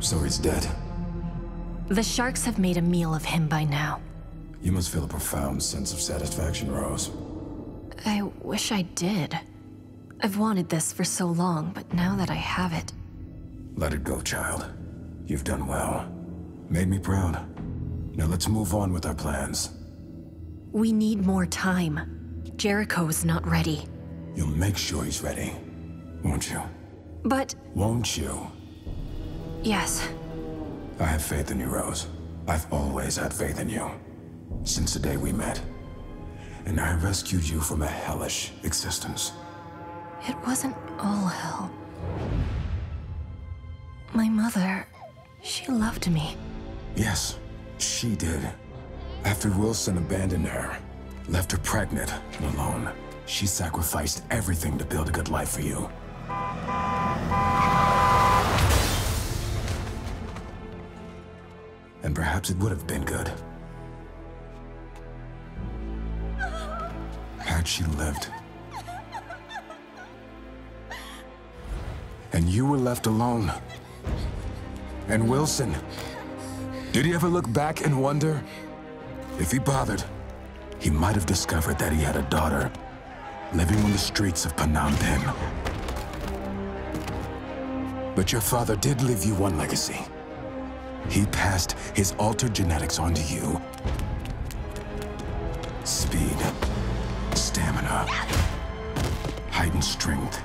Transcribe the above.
So he's dead. The sharks have made a meal of him by now. You must feel a profound sense of satisfaction, Rose. I wish I did. I've wanted this for so long, but now that I have it... Let it go, child. You've done well. Made me proud. Now let's move on with our plans. We need more time. Jericho is not ready. You'll make sure he's ready, won't you? But... Won't you? Yes. I have faith in you, Rose. I've always had faith in you. Since the day we met. And I rescued you from a hellish existence. It wasn't all hell. My mother, she loved me. Yes, she did. After Wilson abandoned her, left her pregnant and alone, she sacrificed everything to build a good life for you. And perhaps it would have been good. Had she lived. And you were left alone. And Wilson. Did he ever look back and wonder? If he bothered, he might have discovered that he had a daughter living on the streets of Phnom Penh. But your father did leave you one legacy. He passed his altered genetics onto you. Speed, stamina, heightened strength.